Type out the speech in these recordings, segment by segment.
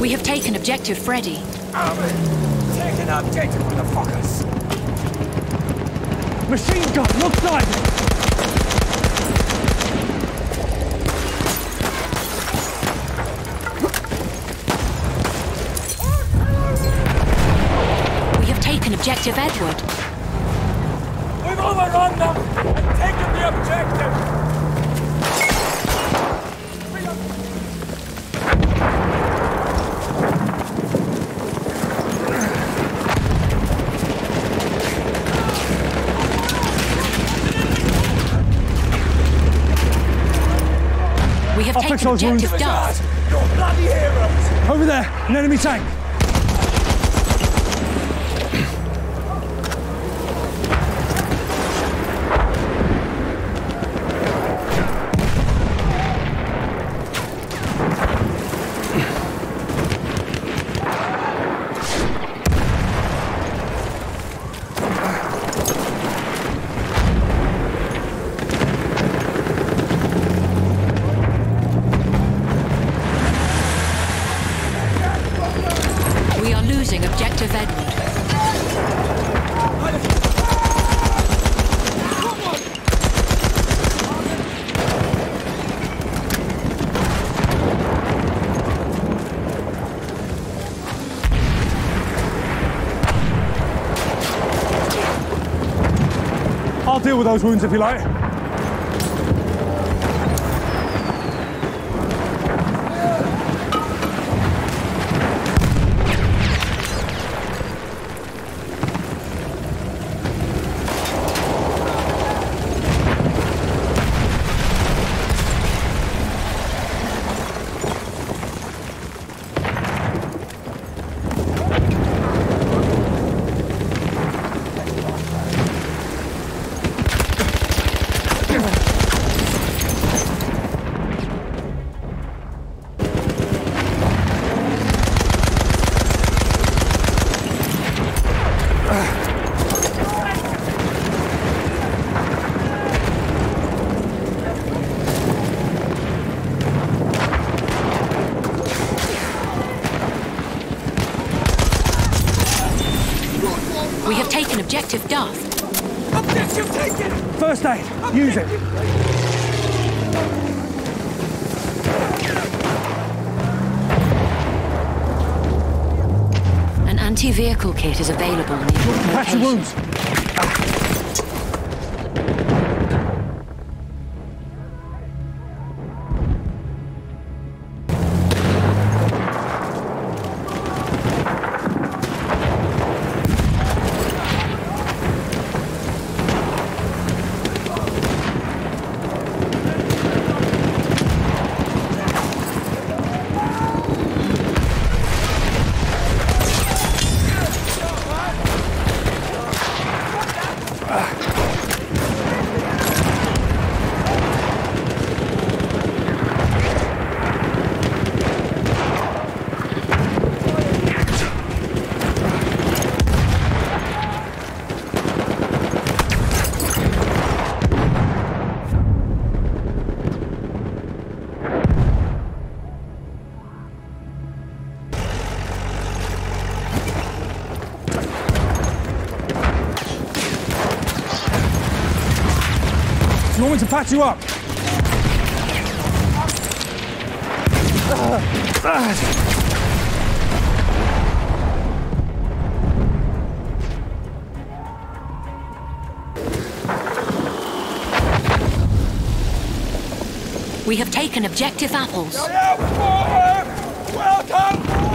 We have taken objective Freddy. Taken objective, motherfuckers! Machine gun, look sideways! Objective Edward. We've overrun them and taken the objective. We have taken objective Dart. You're bloody heroes. Over there, an enemy tank. Objective Edward. I'll deal with those wounds if you like. We have taken objective Duff. Objective taken! First aid, objective. Use it. Anti-vehicle kit is available in the patch of wounds. You want me to patch you up? We have taken objective Apples. Well done, boys!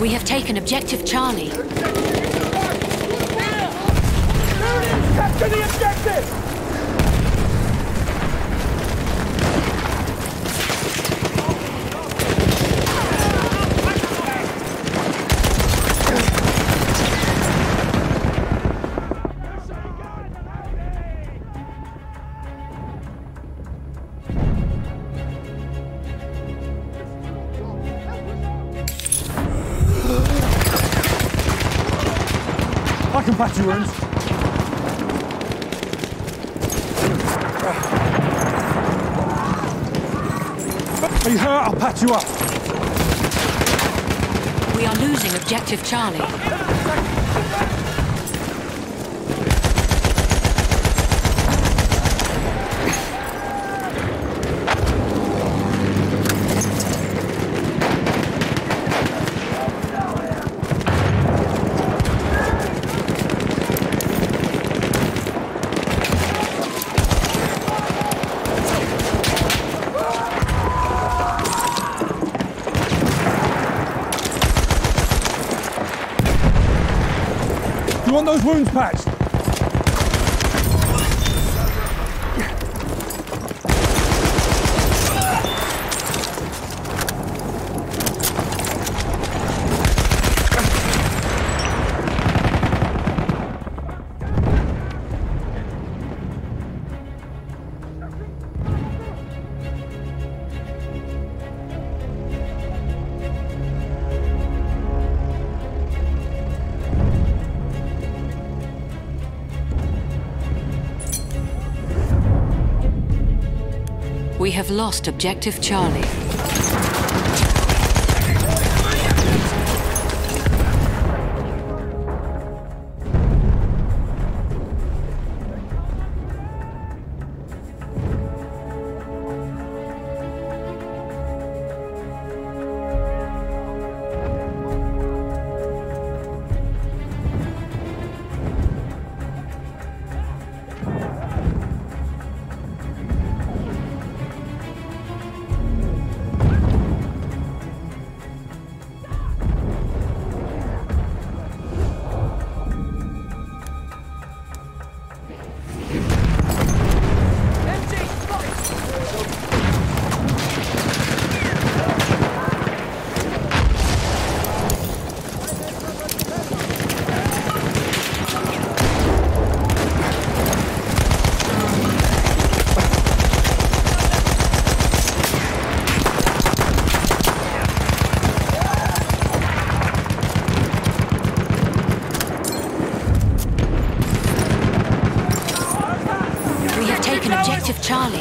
We have taken objective Charlie. Capture the objective! combat your wounds. Are you hurt? I'll patch you up. We are losing objective Charlie. Those wounds patched. We have lost objective Charlie. Charlie.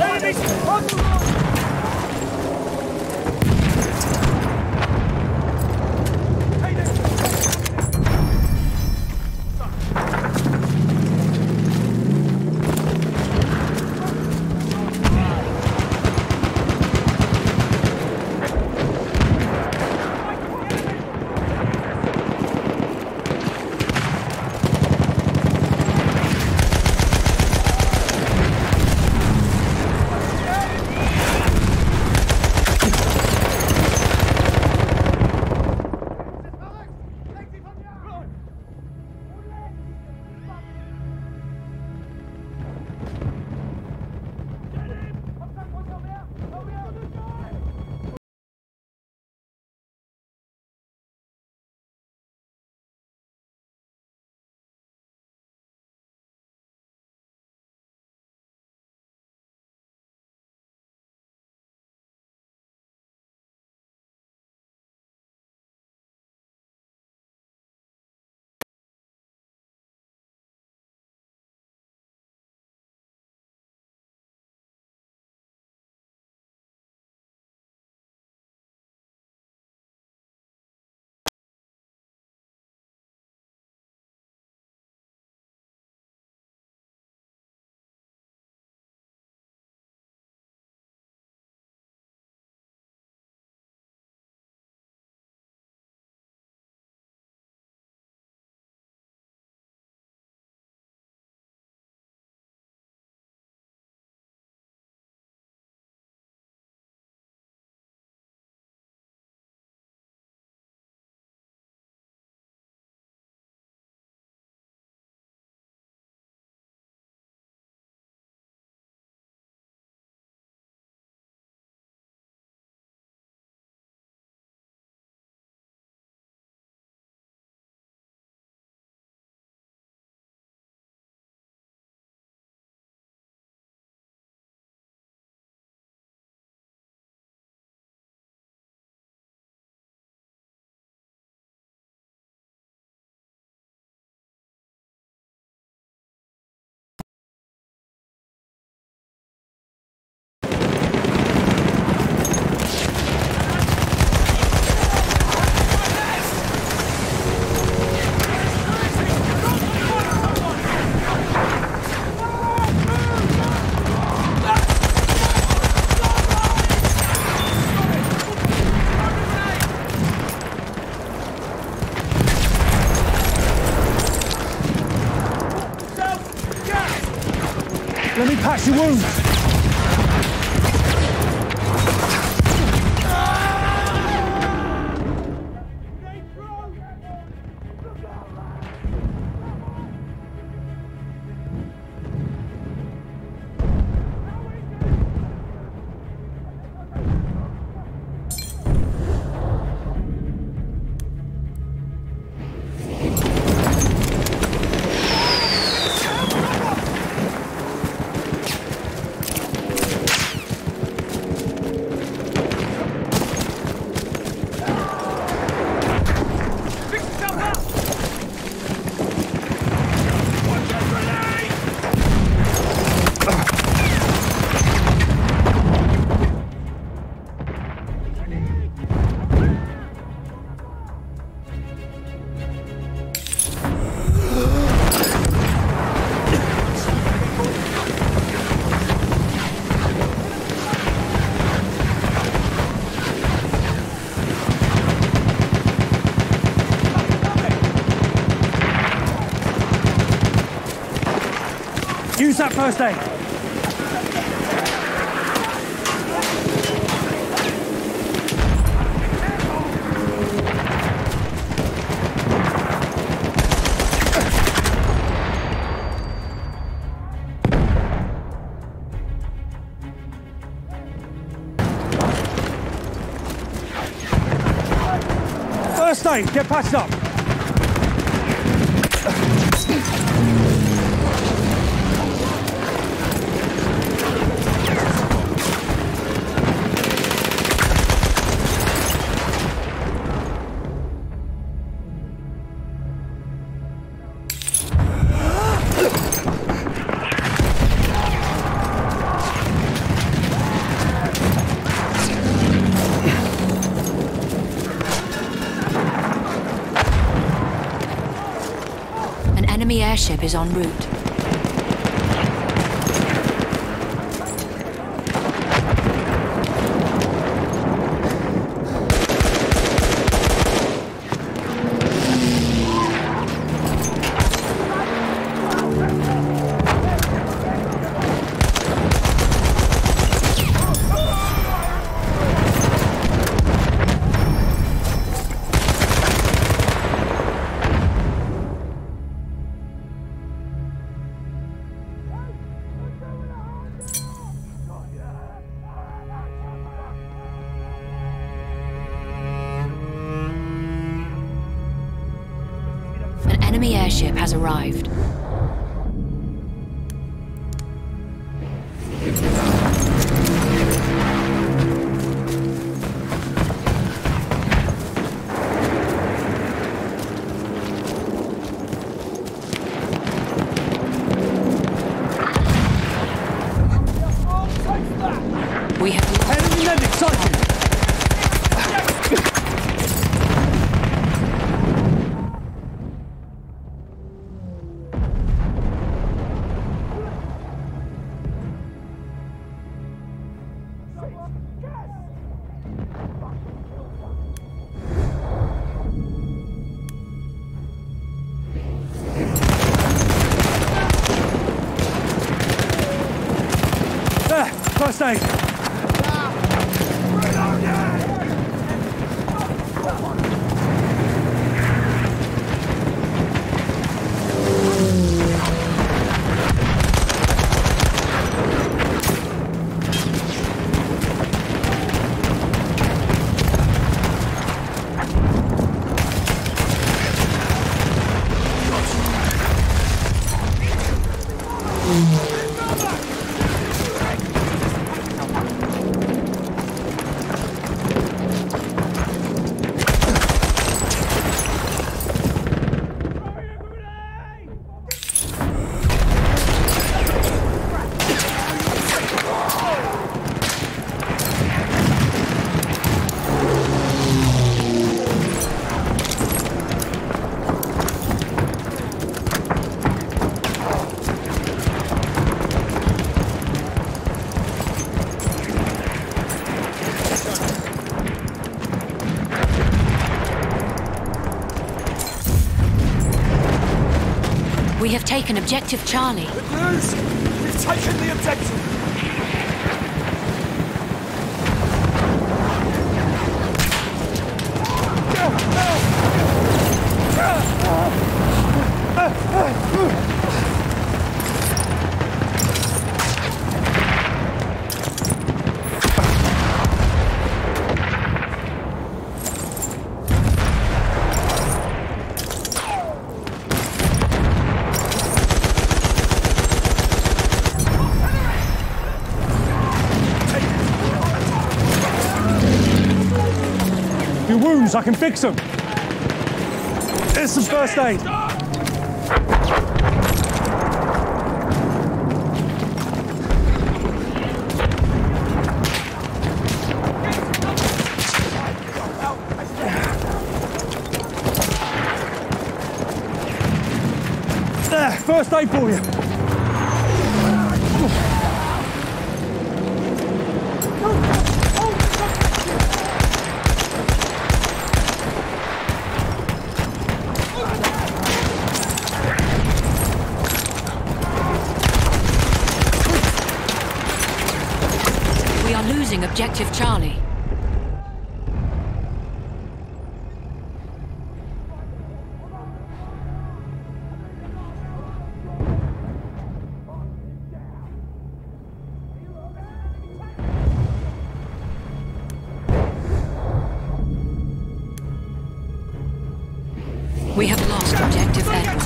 Pass your wounds. Use that first aid. First aid, get patched up. The airship is en route. The airship has arrived. We have enemy medic, Sergeant! First aid! We have taken objective Charlie. We've taken the objective! Your wounds, I can fix them. Here's some first aid. There, first aid for you. Objective Charlie. We have lost Objective Edward.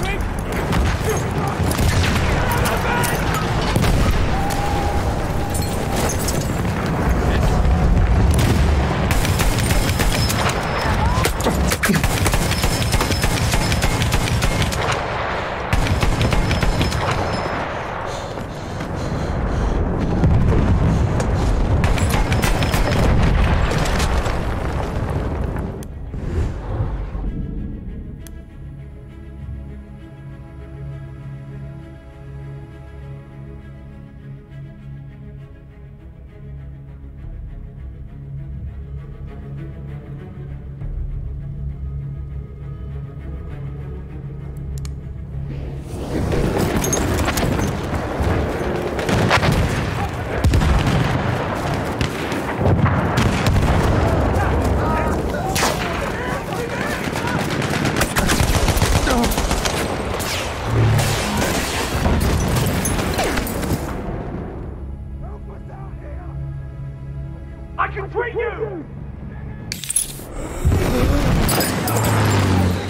I can free you!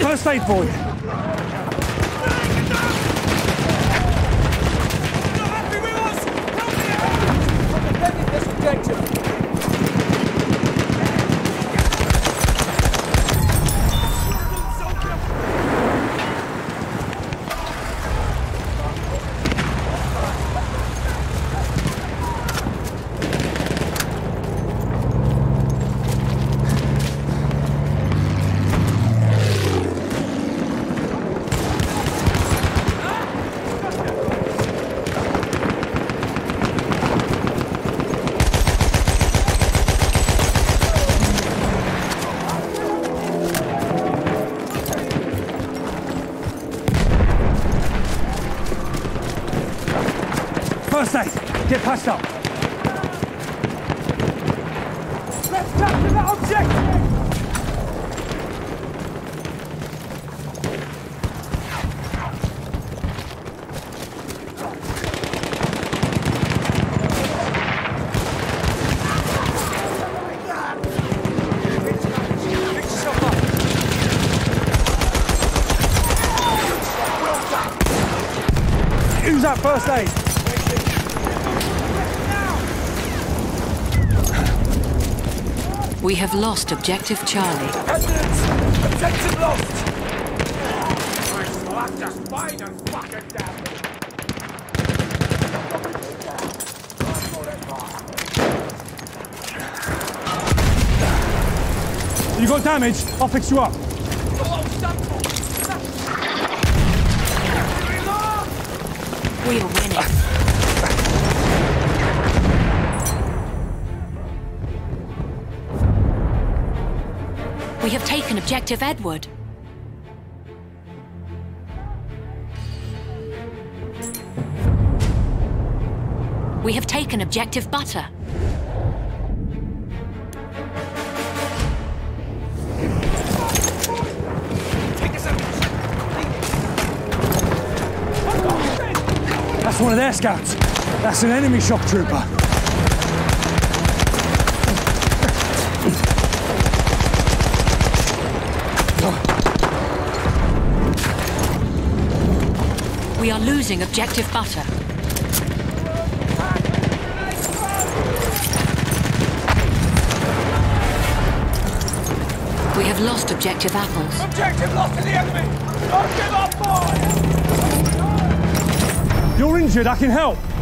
First aid for you. You're not happy with us? Help me out! I'm defending this objective. First aid! Get past up! Let's capture that objective! Pick yourself up! Use that first aid! We have lost Objective Charlie. Objective lost! I slapped a spine and fucking down! You got damage? I'll fix you up. We are winning. We have taken Objective Edward. We have taken objective butter. That's one of their scouts. That's an enemy shock trooper. We are losing objective butter. We have lost objective apples. Objective lost to the enemy! Don't give up, boy! You're injured, I can help!